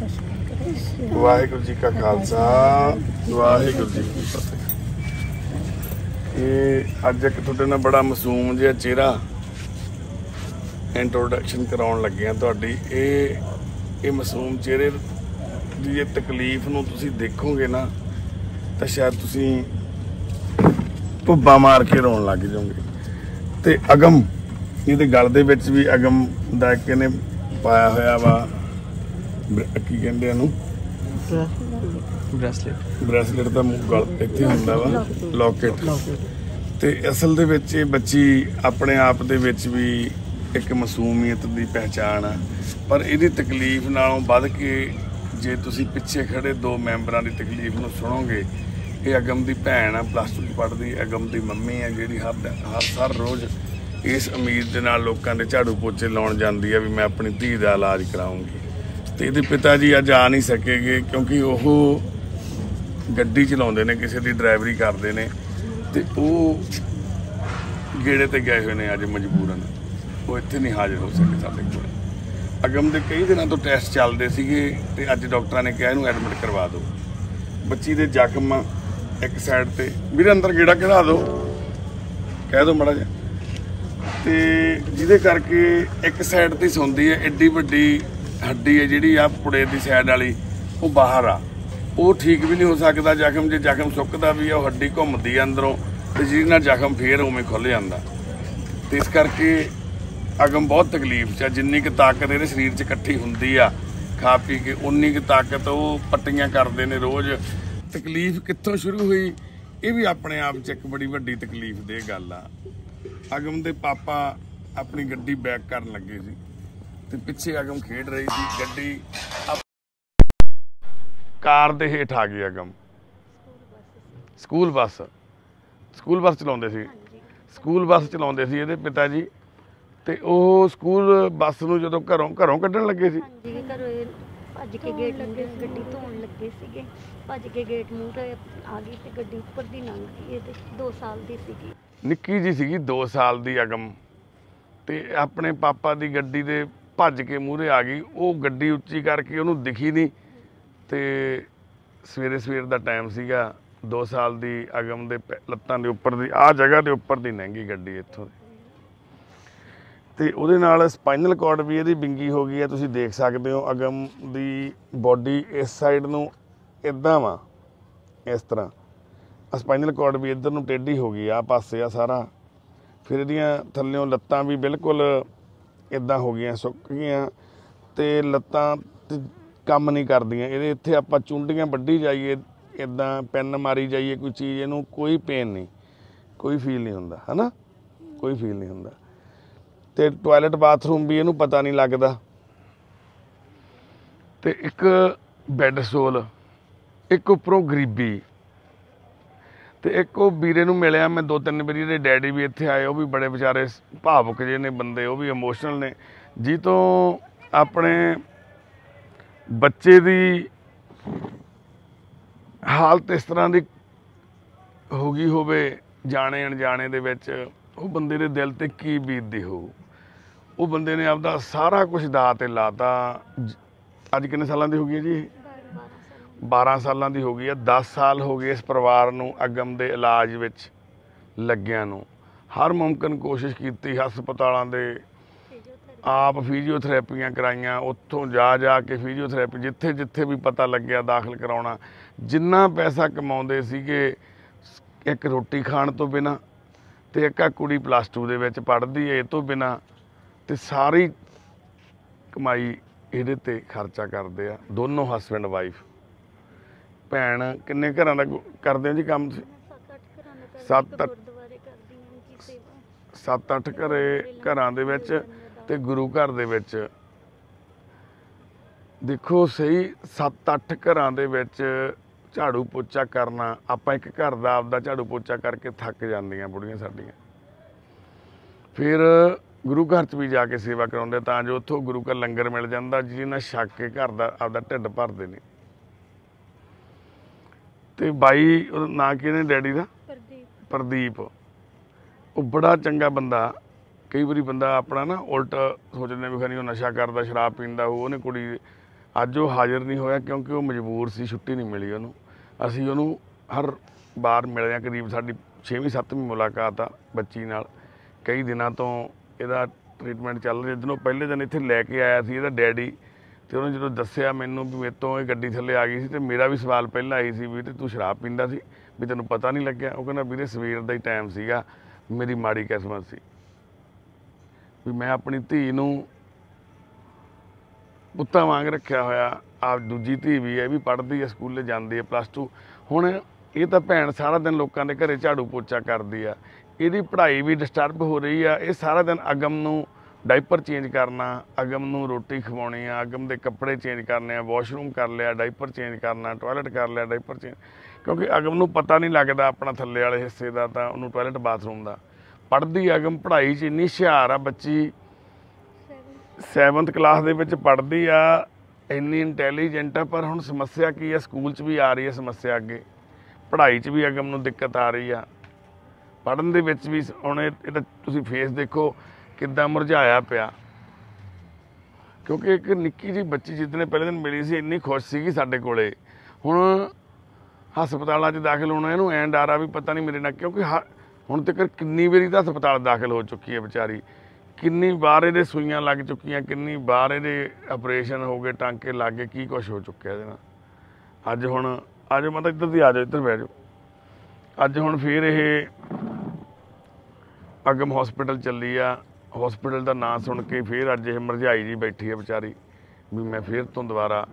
वाहेगुरु जी का खालसा वाहेगुरु जी की फतेह। अज एक तुहाडे नाल बड़ा मासूम जिहा चेहरा इंट्रोडक्शन कराउण लगे। तुहाडी ये मासूम चेहरे दी ये तकलीफ नूं तुसीं देखोगे ना तो शायद तुसीं भुब्बा मार के रोण लग जाओगे। तो अगम ये गल दे विच भी अगम दा किहने पाया होया वा ਕੀ ਕਹਿੰਦੇ ਇਹਨੂੰ ਬ੍ਰੈਸਲੇਟ ਦਾ ਗਲ ਇੱਥੇ ਹੁੰਦਾ ਵਾ ਲੌਕਟ। ਤੇ ਅਸਲ ਦੇ ਵਿੱਚ ਇਹ ਬੱਚੀ ਆਪਣੇ ਆਪ ਦੇ ਵਿੱਚ ਵੀ ਇੱਕ ਮਾਸੂਮੀਅਤ ਦੀ ਪਹਿਚਾਣ ਆ, ਪਰ ਇਹਦੀ ਤਕਲੀਫ ਨਾਲੋਂ ਵੱਧ ਕੇ ਜੇ ਤੁਸੀਂ ਪਿੱਛੇ ਖੜੇ ਦੋ ਮੈਂਬਰਾਂ ਦੀ ਤਕਲੀਫ ਨੂੰ ਸੁਣੋਗੇ। ਇਹ ਅਗਮ ਦੀ ਭੈਣ ਆ, ਪਲੱਸ 2 ਪੜ੍ਹਦੀ, ਅਗਮ ਦੀ ਮੰਮੀ ਆ ਜਿਹੜੀ ਹਰ ਰੋਜ਼ ਇਸ ਉਮੀਦ ਦੇ ਨਾਲ ਲੋਕਾਂ ਦੇ ਝਾੜੂ ਪੋਚੇ ਲਾਉਣ ਜਾਂਦੀ ਆ ਵੀ मैं अपनी ਧੀ ਦਾ ਇਲਾਜ ਕਰਾਉਂਗੀ। तो ये पिता जी अज आ नहीं सके गए क्योंकि वह गड्डी चलाते हैं, किसी की ड्राइवरी करते हैं, तो वह गेड़े ते गए हुए हैं। अज मजबूरन वो इतने नहीं हाजिर हो सके साढ़े को। अगम के कई दिनों तो टैसट चलते थे। अज डॉक्टर ने कहा इन्हों एडमिट करवा दो। बच्ची के जखम एक साइड पर भी अंदर गेड़ा कढ़ा दो, कह दो माड़ा जा, तो जिदे करके एक साइड पर सौंदी है। एड्डी वड्डी हड्डी है जी पुड़े की साइड वाली, वो बाहर आ, वो ठीक भी नहीं हो सकता जखम। जो जखम सुकता भी है वो हड्डी घूमती है अंदरों, तो जिन्हें जखम फिर उमें खुल जाता। तो इस करके अगम बहुत तकलीफ च। जिन्नी की ताकत ये शरीर च इकट्ठी होंगी आ खा पी के, उन्नी की ताकत वो पट्टियां करते हैं रोज़। तकलीफ कितों शुरू हुई ये भी अपने आप च एक बड़ी वड्डी तकलीफ दे गल आ। अगम के पापा अपनी गड्डी बैक कर लगे सी, तो पिछे अगम खेड रही थी। गड्डी कार दे हेठ आ गई। अगम स्कूल बस चलाते सी, स्कूल बस चलाते सी इहदे पिता जी। तो वह स्कूल बस नूं जदों घरों कड्ढण लगे सी, भज के गेट लगे, गड्डी धोन लगे सीगे, भज के गेट मूहरे आ गई ते गड्डी उपर दी लंघ गई। दो साल दी सीगी, निक्की जी सीगी 2 साल दी अगम। ते अपने पापा दी गड्डी दे भज के मूहरे आ गई। वो गड्डी उच्ची करके उन्होंने दिखी नहीं। तो सवेरे का टाइम सीगा। 2 साल दी अगम दे लत्तां दे उपर दी आ जगह दे उपर दी लंघी गड्डी इत्थों। ते उहदे नाल स्पाइनल कॉर्ड भी इहदी बिंगी हो गई है। तुसीं देख सकदे हो अगम दी बॉडी इस साइड नूं इदां वा, इस तरह स्पाइनल कॉर्ड भी इधर नूं टेढ़ी हो गई आ पासे आ सारा। फिर इहदियां थल्लों लत्तां भी बिल्कुल इदा हो गई, सुक गई, तो लत्तां काम नहीं कर दियां। इत्थे आपां चुंडियां वड्डी जाइए, इदा पेन मारी जाइए कोई चीज़, इनू कोई पेन नहीं, कोई फील नहीं होंदा, है ना, कोई फील नहीं होंदा। तो टॉयलेट बाथरूम भी इनू पता नहीं लगता। तो एक बैड सोल, एक उपरों गरीबी, तो एक वीरे नूं मिलिया मैं 2-3 वारी। इहदे डैडी भी इत्थे आए, वो भी बड़े बेचारे भावुक जे ने बंदे, वो भी इमोशनल ने जी। तो अपने बच्चे दी हालत इस तरह की हो गई होवे, जाने अणजाने दे विच वो बंदे दे दिल ते की बीतदी हो। वो बंदे ने आपदा सारा कुछ दा ते लाता। अज कितने सालां दी हो गई जी? 12 साल की हो गई है। 10 साल हो गए इस परिवार नूं अगम दे इलाज विच लग्गियां नूं। हर मुमकिन कोशिश की, हस्पतालों के आप फिजियोथेरेपियां कराइयां, उत्थों जा के फिजियोथेरेपी जिथे जिथे भी पता लग्या दाखिल कराउणा। जिन्ना पैसा कमाउंदे सीगे एक रोटी खाण तो बिना, तो एक कुड़ी प्लस 2 दे विच पढ़दी है, इस तो बिना, तो सारी कमाई इहदे ते खर्चा करदे आ दोनों हस्बैंड वाइफ। भैन किन्ने घरां दा करदे हो जी काम? 7-8 घरां दे विच ते गुरु घर दे विच। देखो सही, 7-8 घरां दे विच झाड़ू पोचा करना। आपां एक घर दा आपदा झाड़ू पोचा करके थक जांदियां बुढ़ियां साडीਆਂ। फिर गुरु घर च भी जाके सेवा कराउंदे तां जो उत्थों गुरु घर लंगर मिल जांदा, जिन्हां छक के घर दा आपदा ढिड भरदे ने। तो बाई ना कि डैडी का प्रदीप, वो बड़ा चंगा बंदा। कई बारी बंदा अपना ना उल्टा सोचने भी, खाली नशा करता, शराब पींदा, वो उन्हें कुड़ी अज वह हाजिर नहीं होया क्योंकि वह मजबूर सी, छुट्टी नहीं मिली उन्होंने। असी उन्होंने हर बार मिलते हैं, करीब साड़ी 6वीं 7वीं मुलाकात आ बच्ची नाल। कई दिनों तो यदा ट्रीटमेंट चल रहा, जिदों पहले दिन इत्थे लैके आया सी इहदा डैडी, तो उन्होंने जो दस्सिया मैनूं भी मेरे तो गड्डी थले आ गई सी, तो मेरा भी सवाल पहला आई सी भी तू शराब पींदा सी भी तेनूं पता नहीं लग्गिया। वो कहना वीरे सवेर दा ही टाइम सीगा, मेरी माड़ी किस्मत सी भी मैं अपनी धी नूं पुत्तां वांग रखिया होया। आप दूजी धी भी है भी पढ़ती है, स्कूले जाती है +2। हुण ये तो भैन सारा दिन लोगों के घर झाड़ू पोचा करती है, ये पढ़ाई भी डिस्टर्ब हो रही है। ये सारा दिन अगम नूं डायपर चेंज करना, अगम नूं रोटी खवानी, अगम के कपड़े चेंज करने, वॉशरूम कर लिया डायपर चेंज करना, टॉयलेट कर लिया डायपर चेंज, क्योंकि अगम नूं पता नहीं लगता अपना थल्ले वाले हिस्से का, तो उन्होंने टॉयलेट बाथरूम का। पढ़ती अगम पढ़ाई च इन्नी हुशियार आ बच्ची, 7th क्लास दे विच पढ़ती आ, इन्नी इंटैलीजेंट आ। पर हुण समस्या की है, स्कूल च भी आ रही है समस्या, अगे पढ़ाई च भी अगम नूं दिक्कत आ रही है, पढ़न दे विच भी। हुण इह तां तुसीं फेस देखो किद्दां मुरझाया पिया, क्योंकि एक निक्की जी बच्ची जितने पहले दिन मिली सी इन्नी खुश सीगी साडे कोले, हुण हस्पताल दाखिल होना इहनूं ऐं डर आ भी पता नहीं मेरे नाल, क्योंकि हुण तक कितनी वारी तो हस्पताल दाखिल हो चुकी है बेचारी, कितनी बार इहदे सुइयां लग चुकियां, कितनी बार इहदे ऑपरेशन हो गए, टांके लग गए, की कुछ हो चुक्या इहदे नाल। अज हुण आ जाओ माता, इधर दी आ जाओ, इधर बह जाओ। अज हुण फिर ये अगम हॉस्पिटल चली आ, हॉस्पिटल का नाम सुन के फिर अज यह मुरझाई जी बैठी है बेचारी भी मैं फिर तो दोबारा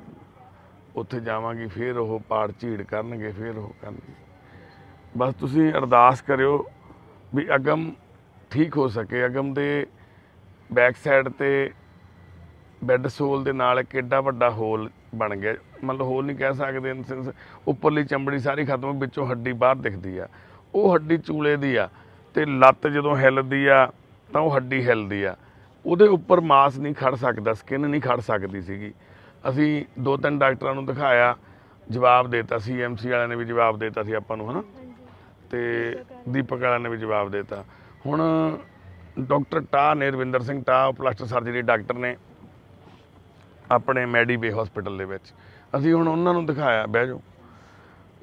उत्थे जावांगी, फिर वह पाड़ झीड़ करनगे, फिर वह करनगे। बस तुसीं अरदास करियो भी अगम ठीक हो सके। अगम दे बैक साइड ते बैड सोल दे नाल एक एडा वड्डा होल बन गया, मतलब होल नहीं कह सकते, इन सेंस उपरली चमड़ी सारी खत्म, विचों हड्डी बाहर दिखती आ। वो हड्डी चूले दी आ, ते लत्त जदों हिलदी आ तो वो हड्डी हिलदी आ, उहदे उपर मांस नहीं खड़ सकता, स्किन नहीं खड़ सकती सीगी। असी 2-3 डाक्टरां नूं दिखाया, जवाब देता, CMC वाले ने भी जवाब देता सी आपां नूं, है ना, ते दीपक वाले ने भी जवाब देता। हुण डॉक्टर टाह ने, रविंदर सिंह टाह प्लास्टर सर्जरी डॉक्टर ने अपने मैडीबे हॉस्पिटल दे विच, असी हुण उहनां नूं दिखाया। बह जाओ।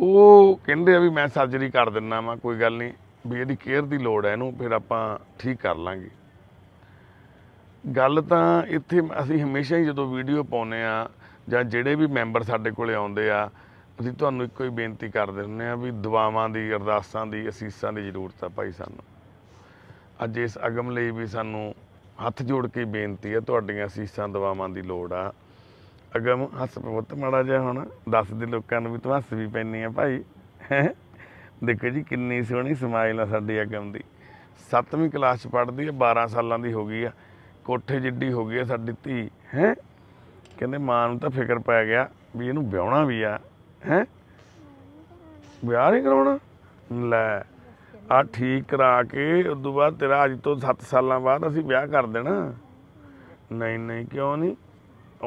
वो कहिंदे आ भी मैं सर्जरी कर दिंदा वां, कोई गल नहीं भी इहदी केयर दी लोड़ है, इहनूं फिर आपां ठीक कर लांगे। गल तां इत्थे असी हमेशा ही जदों वीडियो पाउने आ जां जिहड़े भी मैंबर साडे कोले आउंदे आ, असीं तुहानूं इक्को ही बेनती करदे हुंने आ भी दुआवां दी, अरदासां दी, असीसां दी ਜ਼ਰੂਰਤ आ भाई। सानूं अज इस अगम लई भी सानूं हत्थ जोड़ के बेनती है, तुहाडीਆਂ ਅਸੀਸਾਂ ਦੁਆਵਾਂ ਦੀ ਲੋੜ ਆ। अगम ਹੱਸ ਬਹੁਤ ਮਾੜਾ ਜਿਹਾ ਹੁਣ ਦੱਸ ਦੇ ਲੋਕਾਂ ਨੂੰ ਵੀ ਤੂੰ ਹੱਸ ਵੀ ਪੈਣੀ ਆ ਭਾਈ। देखो जी किन्नी सोहनी समाइल आ साडी अगम दी, 7वीं क्लास पढ़ती है, 12 साल की हो गई है, कोठे जिड्डी हो गई है साडी धी। हैं कहंदे मां नूं तां फिकर पै गया भी इहनूं ब्याहणा भी आ, हैं ब्याह नहीं कराउणा, लै आ ठीक करा के उदों बाद तेरा अज तो 7 साल बाद असीं ब्याह कर देना। नहीं नहीं क्यों नहीं,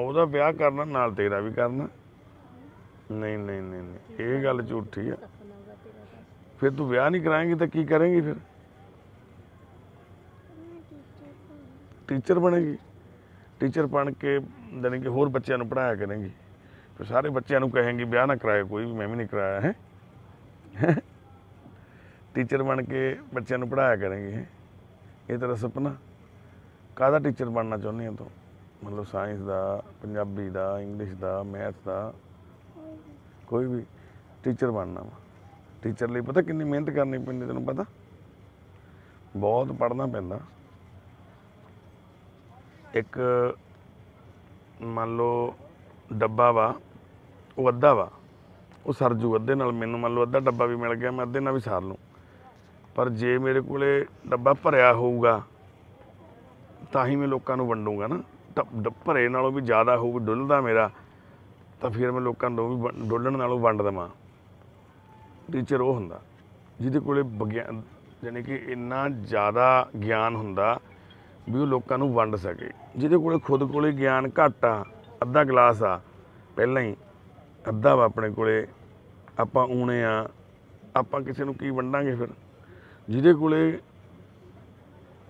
उहदा ब्याह करना नाल तेरा भी करना। नहीं नहीं नहीं, नहीं। ये गल झूठी है, फिर तू ब्याह नहीं कराएंगी तो की करेंगी, फिर टीचर बनेगी, टीचर बन के यानी कि होर बच्चों को पढ़ाया करेंगी, फिर सारे बच्चों को कहेंगी ब्याह ना कराए कोई भी, मैं भी नहीं कराया है। टीचर बन के बच्चों को पढ़ाया करेंगी, है ये तेरा सपना? कादा टीचर बनना चाहनी है तू? मतलब साइंस का, पंजाबी का, इंग्लिश का, मैथ का, कोई भी टीचर बनना वा। टीचर लिए पता कितनी मेहनत करनी पैंदी, तेनूं पता बहुत पढ़ना पैंदा। एक मान लो डब्बा वा, वो अद्धा वा, वो सरजू अद्धे नाल, मैनूं मान लो अद्धा डब्बा भी मिल गया, मैं अद्धे नाल भी सार लूँ। पर जे मेरे कोले डब्बा भरिया होऊगा तां ही मैं लोकां नूं वंडूंगा ना, भरे नालों भी ज़्यादा होऊ डुलदा मेरा, तो फिर मैं लोकां नूं भी डुलण नालों वंड देवां। टीचर वो हुंदा जिहदे कोले विग्यान यानी कि इन्ना ज़्यादा ज्ञान हुंदा भी वो लोकां नूं वंड सके। जिहदे कोले खुद कोले ज्ञान घट आ, अद्धा गिलास आ, पहलां ही अद्धा वा अपने कोले, आपां ऊने आ, आपां किसे नूं की वंडांगे। फिर जिहदे कोले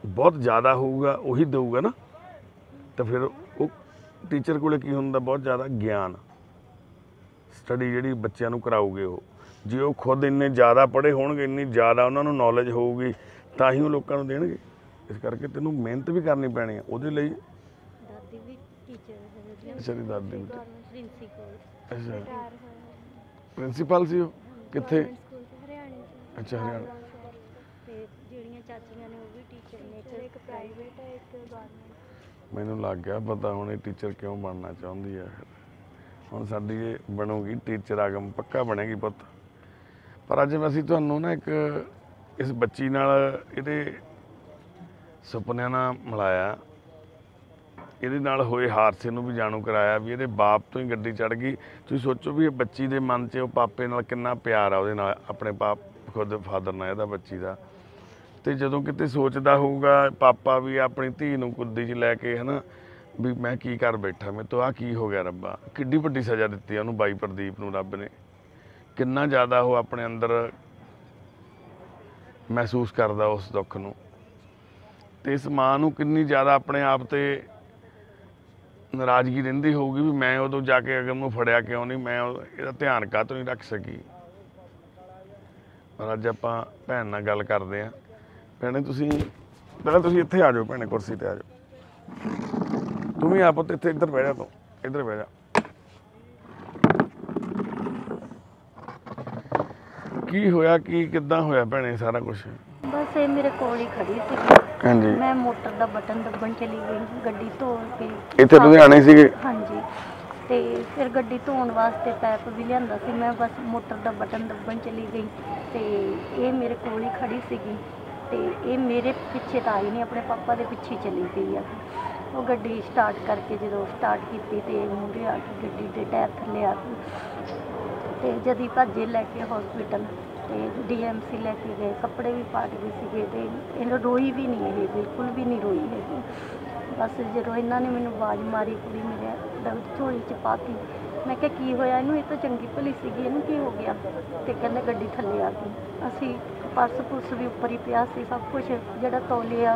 बहुत ज़्यादा होऊगा उही देऊगा ना, तो फिर वो टीचर कोले की हुंदा बहुत ज़्यादा ज्ञान स्टडी जी बच्चों को कराओगे वो जे वो खुद इन्ने ज़्यादा पढ़े होणगे इन्नी ज़्यादा उन्होंने नॉलेज होगी तो ही वो लोगों को देणगे। इस करके तेनों मेहनत भी करनी पैनी है। उहदे लई दादी भी टीचर अच्छा दादी अच्छा प्रिंसीपल सी किथे अच्छा हरियाणा चाचियां ने वो भी टीचर ने एक प्राइवेट है एक गवर्नमेंट। मैनूं लग गया पता हुणे टीचर क्यों बनना चाहुंदी है। हुण साडी बनूगी टीचर आगम पक्का बनेगी पुत। पर अज असीं तुहानूं ना एक इस बच्ची नाल इहदे ਸੁਪਨਿਆਂ ਨਾਲ ਮਿਲਾਇਆ, ਇਹਦੇ ਨਾਲ ਹੋਏ ਹਾਦਸੇ ਨੂੰ ਵੀ ਜਾਣੂ ਕਰਾਇਆ ਵੀ ਇਹਦੇ ਬਾਪ ਤੋਂ ਹੀ ਗੱਡੀ ਚੜ ਗਈ। ਤੁਸੀਂ ਸੋਚੋ ਵੀ ਇਹ ਬੱਚੀ ਦੇ ਮਨ 'ਚ ਉਹ ਪਾਪੇ ਨਾਲ ਕਿੰਨਾ ਪਿਆਰ ਆ ਉਹਦੇ ਨਾਲ, ਆਪਣੇ ਬਾਪ ਖੁਦ ਫਾਦਰ ਨਾਲ ਇਹਦਾ ਬੱਚੀ ਦਾ। ਤੇ ਜਦੋਂ ਕਿਤੇ ਸੋਚਦਾ ਹੋਊਗਾ ਪਾਪਾ ਵੀ ਆਪਣੀ ਧੀ ਨੂੰ ਕੁੱਦੀ 'ਚ ਲੈ ਕੇ ਹਨਾ ਵੀ ਮੈਂ ਕੀ ਕਰ ਬੈਠਾ, ਮੈਂ ਤੋਂ ਆਹ ਕੀ ਹੋ ਗਿਆ ਰੱਬਾ। ਕਿੱਡੀ ਵੱਡੀ ਸਜ਼ਾ ਦਿੱਤੀ ਉਹਨੂੰ ਬਾਈ ਪ੍ਰਦੀਪ ਨੂੰ ਰੱਬ ਨੇ। ਕਿੰਨਾ ਜ਼ਿਆਦਾ ਉਹ ਆਪਣੇ ਅੰਦਰ ਮਹਿਸੂਸ ਕਰਦਾ ਉਸ ਦੁੱਖ ਨੂੰ। तो इस माँ को कितनी ज़्यादा अपने आप से नाराज़गी रही होगी भी मैं उदों जाके अगर मैं फड़िया क्यों नहीं, मैं इसका ध्यान काहतों नहीं रख सकी। पर अज आपां भैन नाल गल करदे आं। भैणे तुसीं पहलां तुसीं इत्थे आ जाओ, भैणे कुर्सी ते आ जाओ। तूं वी आ पुत्त इत्थे, इधर बैठ जा, तूं इधर बैठ जा। की होया की किद्दां होया भैणे सारा कुछ? बस ये मेरे कोल ही खड़ी सी, मैं मोटर का बटन दबन चली गई गड्डी धोन के इत्थे लुधियाने सी। हाँ जी, तो फिर गड्डी धोन वास्ते पैप भी लियांदा सी, मैं बस मोटर का बटन दबन चली गई तो ये मेरे कोल ही खड़ी सीगी। तो ये मेरे पिछे तो आई नहीं, अपने पापा के पिछे चली गई है। वो गड्डी स्टार्ट करके जो स्टार्ट की तो मुंडे आके गड्डी के टायर थले आ गई। तो जदी भजे लैके हॉस्पिटल डीएमसी लेके गए, कपड़े भी फाट गए थे। रोई भी नहीं है, बिल्कुल भी नहीं रोई है। बस जो इन्होंने मैंने आवाज़ मारी कुड़ी मेरे झोली च पाती, मैं क्या की होया इनू, ये तो चंगी भली सी, इनू की हो गया? तो कहने गड्डी थले आ गई। असी पर्स पुरस भी उपर ही पिया सी, सब कुछ जो तौले आ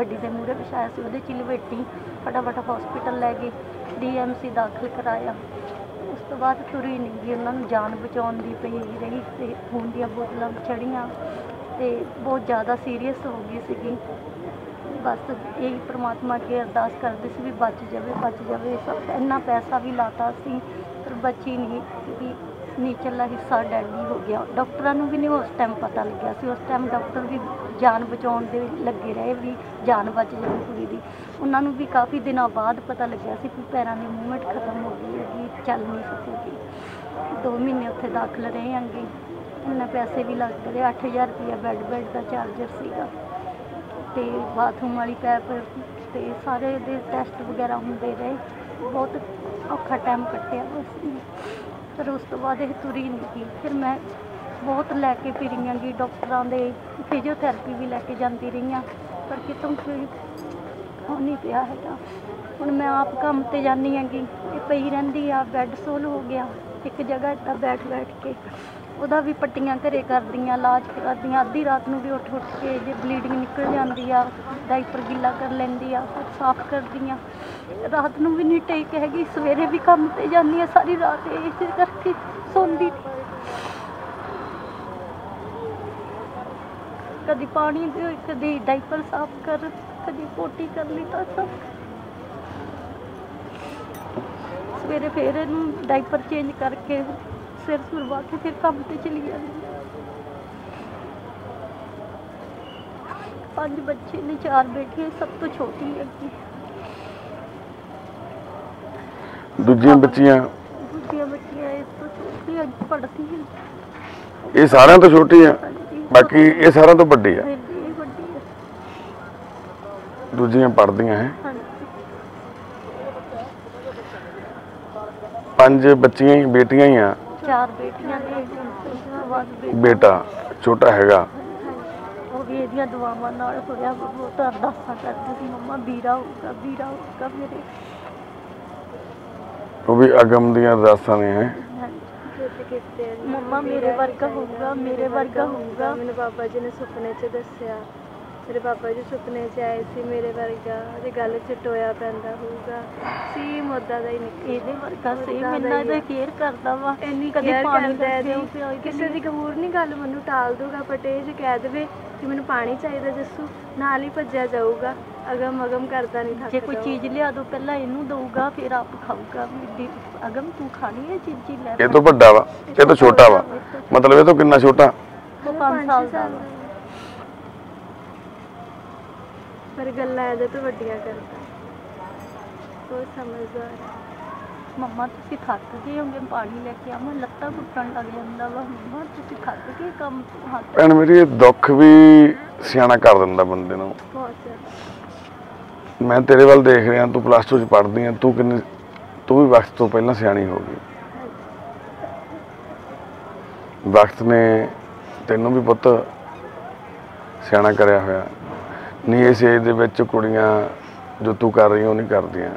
गड्डी के मूहरे बिछाया सी उहदे च लपेटी फटाफट हॉस्पिटल लै गई। डीएमसी दाखिल कराया। उस तो बाद तुरी नहीं गई, उन्होंने जान बचाने की पई रही। तो खून दी बोतलां चढ़िया तो बहुत ज़्यादा सीरीयस हो गई सी। बस यही परमात्मा के अरदास करते सी भी बच जाए बच जाए। सब इन्ना पैसा भी लाता सी पर बची नहीं, क्योंकि नीचला हिस्सा डेली हो गया। डॉक्टरों को भी नहीं उस टाइम पता लग्या सी। उस टाइम डॉक्टर भी जान बचाने दे लगे रहे भी जान बच जाए कुड़ी दी। उन्होंने भी काफ़ी दिनों बाद पता लग्या सी कि पैरों की मूवमेंट खत्म हो गई है, चल नहीं सकेगी। 2 महीने उत्थे दाखिल रहे आंगे, इन्ने पैसे भी लगते रहे। 8,000 रुपया बेड का चार्जर सीगा ते बाथरूम वाली पैप ते सारे दे टेस्ट वगैरह होंदे रहे। बहुत औखा टाइम कटिया बस। पर उस तो बाद यह तुरी नहीं गई। फिर मैं बहुत लैके फिरी आंगी, डॉक्टरों के फिजियोथैरेपी भी लैके जाती रही हाँ, पर कितों कोई हो नहीं पिया है। हुण मैं आप काम ते जानी हैगी, ये पई रहिंदी आ। बैड सोल हो गया एक जगह इदा बैठ बैठ के, उहदा भी पट्टियां घरे करदियां, इलाज करदियां। अद्धी रात नूं भी उठ उठ के जे ब्लीडिंग निकल जांदी आ, डाइपर गिला कर लैंदी आ, फिर साफ करदियां। रात नूं भी नहीं टेक हैगी, सवेरे भी काम ते जानी आ, सारी रात इस करके सौंदी नहीं। कदी पानी दे, कदी डाइपर साफ कर, कदी पोटी कर ली। तो सब सवेरे फिर डाइपर चेंज करके सिर सुरवा के फिर काम पर चली जाती। 5 बच्चे ने, 4 बेटियां, सब तो छोटी है। दूजियां बच्चियां इस तो छोटी है, पढ़ती है। ये सारे तो छोटी है, बाकी ये सारे तो बड़ी है। दूजियां पढ़दियां हैं। 5 बच्चियां ही बेटियां ही हैं। 4 बेटियां ने, बेटा छोटा हैगा। वो भी इहदियां दुआवां नाल होया। बहुत अरदासां करदी सी, मम्मा बीरा होगा बीरा होगा मेरे। वो भी अगम दियां अरदासां ने हैं। मम्मा मेरे वर्गा होगा मेरे वर्गा होगा। मैनूं बाबा जी ने सुपने च दस्सिया मेरे पापा जी सुपने च आए सी मेरे वर्गा ते गल च टोया पैंदा होगा सेम उदा दा ही इहदे वर्गा सेम इन्ना दा केयर करदा वा इन्नी केयर करदा है किसी दी कबूर नहीं गल मैनू टाल दूगा बट ए जे कह देवे कि मैनू पानी चाहिदा जस्सू नाल ही भज्या जाऊगा अगम अगम करता नहीं था। जे कोई चीज लिया दो पहला इनू दूगा फिर आप खाऊगा अगम तू खानी है चीज जी ले ये तो बड़ा वा ये तो छोटा वा मतलब ये तो कितना छोटा 5 साल दा पर गल्ला ऐदा तो वड्डियां करता बहुत समझदार मम्मा तुसी थक गए होंगे पानी लेके आमा लत्ता घुटन लग जांदा वा मम्मा तुसी थक गए कम हाथ भैन मेरी ये दुख भी सियाना कर दिंदा बंदे नु बहुत। मैं तेरे वाल देख रहा तू प्लस 2 च पढ़दी है तू कितनी तू भी वक्त तो पहला सियानी हो गई वक्त ने तेनों भी पुत सियाना करया होया नहीं इस एज दे विच कुड़ियां जो तू कर रही है नहीं करदियां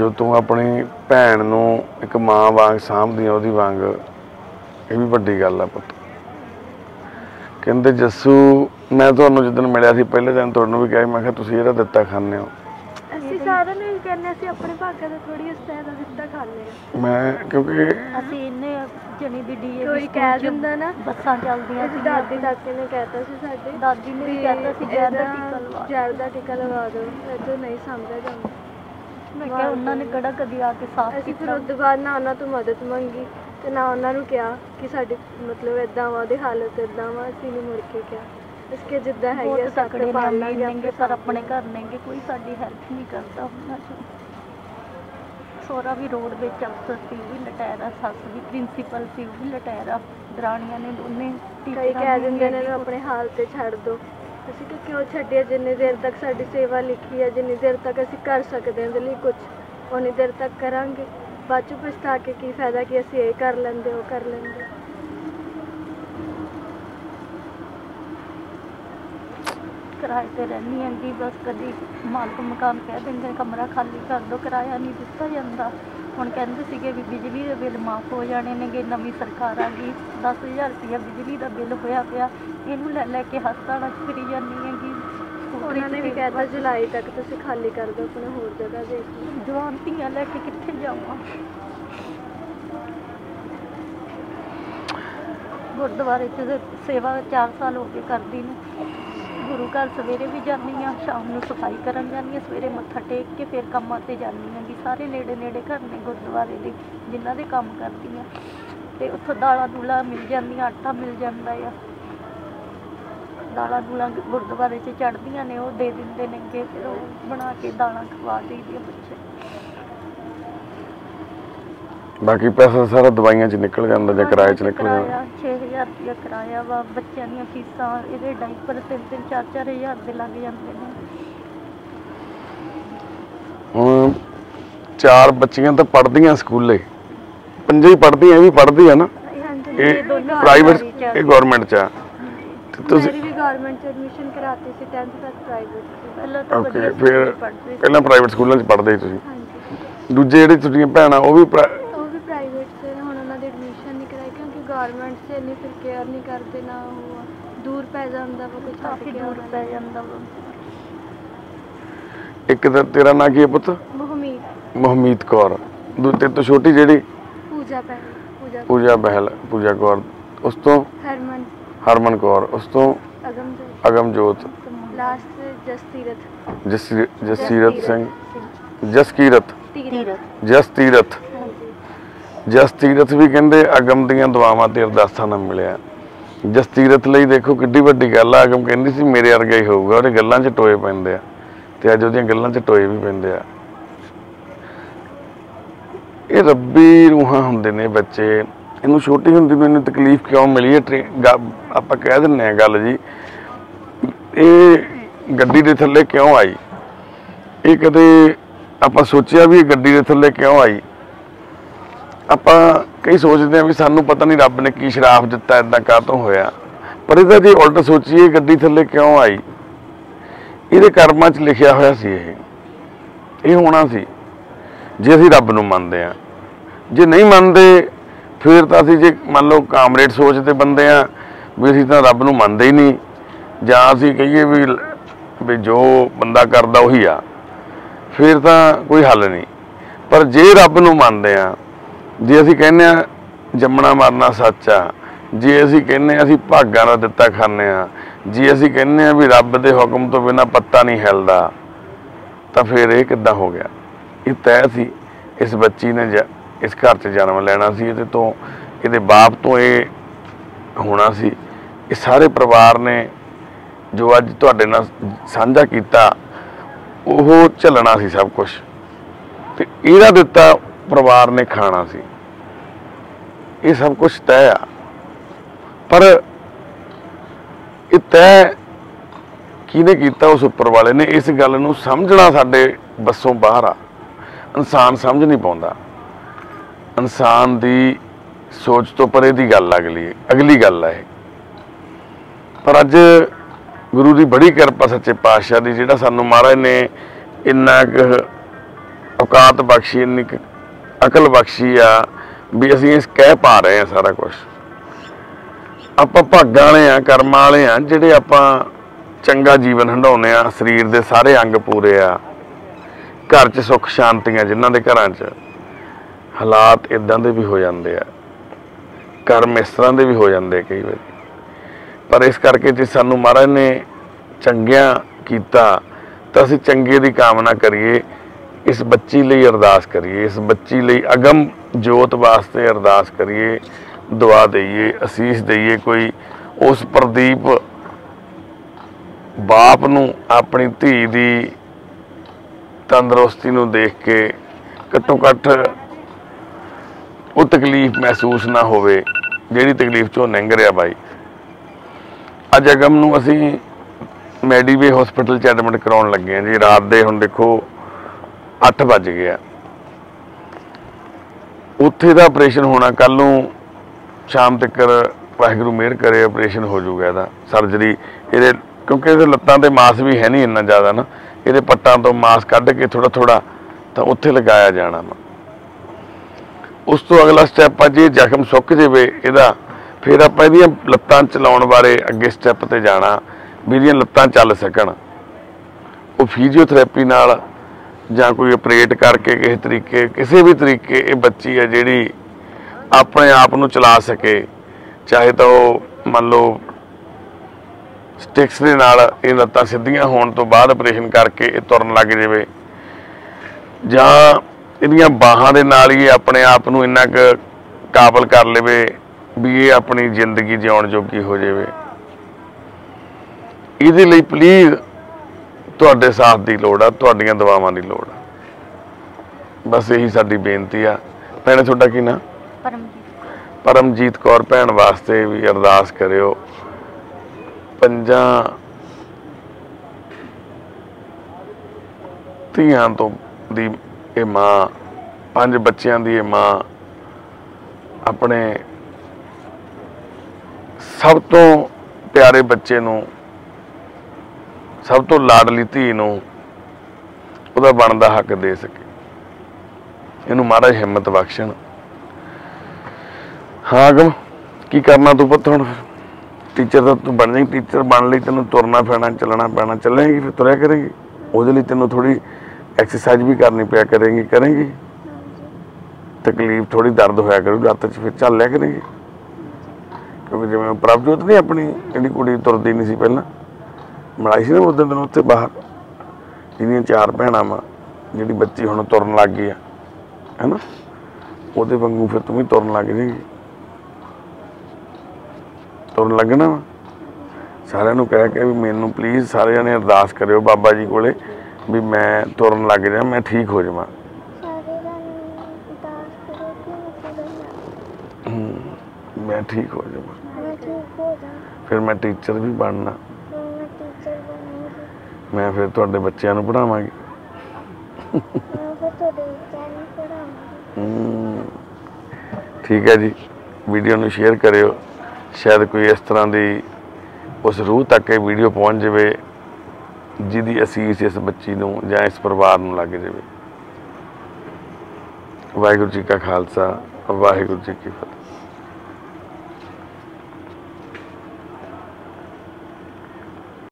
जो तू अपनी भैन नू एक मां वांग सामभदी ओदी वांग ये भी वड्डी गल है पुत। कहंदे जस्सू मैं तुहानू जिदन मिलिया सी पहले दिन तुहानू भी कहा मैं कहा तुसीं इहदा दित्ता खाने हो ਅਸੀਂ ਸਾਰਿਆਂ ਨੂੰ ਕਹਿੰਦੇ ਅਸੀਂ ਆਪਣੇ ਭਾਗਾਂ ਦਾ ਥੋੜੀ ਉਸਤਾਦਾ ਦਿੱਤਾ ਖਾਣੇ ਆ ਮੈਂ ਕਿਉਂਕਿ ਅਸੀਂ ਇਹਨੇ ਜਣੀ ਦੀ ਡੀਏ ਕੋਈ ਕਹਿ ਦਿੰਦਾ ਨਾ ਬੱਸਾਂ ਚੱਲਦੀਆਂ ਸੀ ਦਾਦੀ ਦਾਦੇ ਨੇ ਕਹਿਤਾ ਸੀ ਸਾਡੇ ਦਾਦੀ ਨੇ ਵੀ ਕਹਿਤਾ ਸੀ ਜੈਰ ਦਾ ਟਿੱਕਾ ਲਵਾ ਦਿਓ ਐਦੋਂ ਨਹੀਂ ਸਮਝਿਆ ਜਾਂਦਾ ਮੈਂ ਕਿਹਾ ਉਹਨਾਂ ਨੇ ਕਿਹੜਾ ਕਦੀ ਆ ਕੇ ਸਾਫ ਅਸੀਂ ਫਿਰ ਉਦੋਂ ਬਾਅਦ ਨਾ ਉਹਨਾਂ ਤੋਂ ਮਦਦ ਮੰਗੀ ਤੇ ਨਾ ਉਹਨਾਂ ਨੂੰ ਕਿਹਾ ਕਿ ਸਾਡੇ ਮਤਲਬ ਐਦਾਂ ਵਾ ਦੇ ਹਾਲਤ ਐਦਾਂ ਵਾ ਅਸੀਂ ਨਹੀਂ ਮੁੜ ਕੇ ਕਿਹਾ इसके जिद्दा है ये सकड़े पालने लेंगे सर अपने घर लेंगे कोई साडी हेल्प नहीं करता होना चाहिए। सोरा भी रोड पे चलता सी भी लटैरा सस भी प्रिंसिपल सी भी लटैरा दरानियां ने दोने कई कह दिंदे ने अपने हाल ते छड़ दो असि तो क्यों छड्डिया जिन्ने देर तक साडी सेवा लिखी है जिन्ने देर तक असि कर सकदे हैं इहदे लई कुछ ओनी देर तक करांगे बाद चो पछता के की फायदा कि असि ये कर लैंदे ओ कर लैंदे। किराए पर रहनी आँगी बस कभी मालक मकान कह देंगे कमरा खाली कर दो किराया नहीं दिता जाता हम कहें भी बिजली के बिल माफ हो जाने ने नवी सरकार आ गई 10,000 रुपया बिजली का बिल होया पाया इनू लै लैके हस्ताना फिरी जानी है कि उन्होंने भी कहता जुलाई तक तुम खाली कर दो अपने होर जगह देख जवान धियाँ लैके कितने जावा गुरुद्वारे सेवा 4 साल हो गए कर दी गुरु घर सवेरे भी जानी हाँ शाम को सफाई कर सवेरे मत्था टेक के फिर कामों पर जानी हाँ सारे नेड़े घर ने गुरुद्वारे के जिन्हों के काम करती हाँ तो उतो दाला दूला मिल जाए आटा मिल जाता है दाला दूला गुरुद्वारे चढ़दिया ने वो दे देंगे ने अगे फिर वो बना के दाला खवा दे बच्चे बाकी पैसा सारा दवाइयां च निकल जांदा जे किराए च निकल जांदा 6,000 रुपया किराया वा बच्चों दी फीसां इहदे डाइपर 3-4 हज़ार दे लग जांदे ने हुण 4 बच्चियां तां पढ़दियां स्कूले 5 ही पढ़दियां भी पढ़दी है ना ये प्राइवेट ये गवर्नमेंट च आ तुसीं मेरी भी गवर्नमेंट च एडमिशन कराती सी 10th तक प्राइवेट च पहले तां ओके फिर पहले प्राइवेट स्कूलां च पढ़दे सी तुसीं दूजे जेहड़े तुहाडीयां भैणां ओह भी गवर्नमेंट से नहीं फिर केयर नहीं करते ना हुआ दूर पै जांदा वो कुछ काफी दूर पै जांदा वो एक तरफ तेरा ना की पुत मोहम्मीद कौर दूसरे तो छोटी जेडी पूजा बहल कौर उस तो हरमन कौर उस तो अगमजोत लास्ट जसतीरथ सिंह जसतीरथ भी कहते अगम दियाँ दुआवां ते अरदासां नाल मिलिया जसतीरथ लई देखो किड्डी वड्डी गल आ अगम कहती सी मेरे वर्गा ही होऊगा उहदे गल्लां च टोए पैंदे आ ते अज उहदीयां गल्लां च टोए भी पैंदे आ ये रब्बी रूहां हुंदे ने बच्चे इहनूं छोटी हुंदी नूं इहनूं तकलीफ क्यों मिली है आपां कह दिंने आ गल जी ये गड्डी दे थल्ले क्यों आई ये कदे आपां सोचिया भी गड्डी दे थल्ले क्यों आई ਆਪਾਂ कई सोचते हैं भी सानू पता नहीं रब ने की शराफ दिता इदां काहतों होया पर इहदा जे उल्ट सोचीए गड्डी थल्ले क्यों आई इहदे कर्मां च लिखिया होया सी ये होना सी जे असीं रब नूं मंनदे आ जे नहीं मंनदे फिर तां असीं जे मान लो कामरेड सोच दे बंदे आ भी असीं तां रब नूं मंनदे ही नहीं ਜਾਂ ਅਸੀਂ ਕਹੀਏ ਵੀ जो बंदा करदा ਉਹੀ ਆ फिर तो कोई हल नहीं। पर जे रब नूं ਮੰਨਦੇ ਆ जे ਅਸੀਂ ਕਹਿੰਦੇ ਆ जमना मरना सच आ, जे ਅਸੀਂ ਕਹਿੰਦੇ ਆ ਅਸੀਂ ਭਾਗਾਂ ਦਾ ਦਿੱਤਾ ਖਾਂਦੇ ਆ, जे ਅਸੀਂ ਕਹਿੰਦੇ ਆ ਵੀ रब ਦੇ ਹੁਕਮ ਤੋਂ ਬਿਨਾ ਪੱਤਾ नहीं ਹਿਲਦਾ, तो फिर यह ਕਿੱਦਾਂ हो गया। ये तय सी इस बच्ची ने इस घर से जन्म लेना सी, ये तो ये बाप तो ये होना सी। इस सारे परिवार ने जो अज तुहाडे नाल सांझा कीता वो झलना सी सब कुछ, तो इहदा दिता परिवार ने खाना सी। ये सब कुछ तय आ, पर ये तय किने कीता उस उपर वाले ने। इस गल नूं समझना साडे बसों बाहर आ। इंसान समझ नहीं पाता, इंसान की सोच तो परे की गल अगली गल है। पर अज गुरु की बड़ी कृपा सच्चे पातशाह की, जिहड़ा सानू महाराज ने इन्ना औकात बख्शी, इन्नी अकल बख्शी आ भी असीं इस कह पा रहे हैं सारा कुछ। आपां भागां वाले आ, कर्मां वाले आ, जिहड़े आपां चंगा जीवन हंडाउने आ, शरीर के सारे अंग पूरे आ, घर च सुख शांतियाँ जिन्हां दे घरां च हालात इदां दे भी हो जाते हैं, कर्म इस तरह के भी हो जाते कई बार। पर इस करके जे सानू महाराज ने चंगिया कीता तो असीं चंगे की कामना करिए, इस बच्ची लई अरदास करिए, इस बच्ची लई अगम जोत वास्ते अरदास करिए, दुआ दईए, असीस दईए, कोई उस प्रदीप बाप नूं अपनी धी दी तंदरुस्ती नूं देख के घट्टो घट्ट वो तकलीफ महसूस ना होवे जिहड़ी तकलीफ चों लंघ रिहा बाई। अज अगम नूं असीं मैडीवे हॉस्पिटल च एडमिट कराउण लगे हैं जी। रात दे हुण देखो 8 वज गया। उत्थे दा ऑपरेशन होना कल नूं शाम तक, वाहिगुरू मेहर करे ऑपरेशन हो जाऊगा। इहदा सर्जरी इहदे क्योंकि इहदे लत्तां ते मास भी है नहीं इन्ना ज़्यादा ना, ये पट्टां तो मांस कढ़ के थोड़ा थोड़ा तो उत्थे लगाया जाना वा। उस तो अगला स्टैप आ जे जख्म सुक जाए यदा, फिर आप लत्तां चलाउण बारे अगे स्टैप ते जाना भी इहदियां लत्तां चल सकण। वो फिजियोथेरेपी नाल जां कोई ऑपरेट करके किसी तरीके किसी भी तरीके ये बच्ची है जिहड़ी अपने आप नूं चला सके, चाहे तो मान लो स्टिक्स दे नाल ये लत्तां सीधियां होण तो बाद ऑपरेशन करके ये तुरन लग जाए, जां इहदियां बाहां दे नाल ही अपने आप नूं इन्ना काबल कर लवे भी ये अपनी जिंदगी जिउण जोगी हो जाए। इहदे लई प्लीज़ तुहाडे साथ दी लोड़ आ, तुहाडीआं दुआवां दी लोड़ आ। बस यही साडी बेनती आ। भैणे तुहाडा की नाम? परमजीत कौर भैण वास्ते भी अरदास करिओ। 5 धीआं तो दी ये माँ, 5 बच्चों की ये माँ अपने सब तो प्यारे बच्चे नूं, सब तो लाडली धी नूं उहदा बनदा हक दे सके। इहनूं महाराज हिम्मत बख्शण। हाँ अगम की करना तू पुत्त हुण? टीचर तो तू बन जाएगी। टीचर बन ली तेन तुरना पैना, चलना पैना, चलेगी फिर तुरै करेगी। उसदे लई तेन थोड़ी एक्सरसाइज भी करनी पिया करेगी, करेगी तकलीफ थोड़ी दर्द होया करेगी लत्त च, फिर चल लिया करेगी। क्योंकि जिवें प्रभजोत नहीं अपनी जिहड़ी कुड़ी तुरदी नहीं सी पहलां मिलाई सी ना उस दिन उत्थे बाहर, जिहदियां 4 भैणां वा, जिहड़ी बच्ची हुण तुरन लग गई है ना, उहदे वांगू फिर तूं भी तुरन लग जाएगी। तुरन लगना वा। सारिआं नूं कह के भी मैनूं प्लीज़ सारे जणे अरदास करिओ बाबा जी कोले भी मैं तुरन लग जा, मैं ठीक हो जावां। मैं ठीक हो जावां, फिर मैं टीचर भी बनना, मैं फिर तुहाडे बच्चिआं नूं पढ़ावांगी। ठीक है जी। वीडियो नूं शेयर करिओ, शायद कोई इस तरह की उस रूह तक ये वीडियो पहुँच जाए जिहदी असीस इस बच्ची नूं जां इस परिवार नूं लग जाए। वाहिगुरू जी का खालसा, वाहिगुरू जी की फतेह।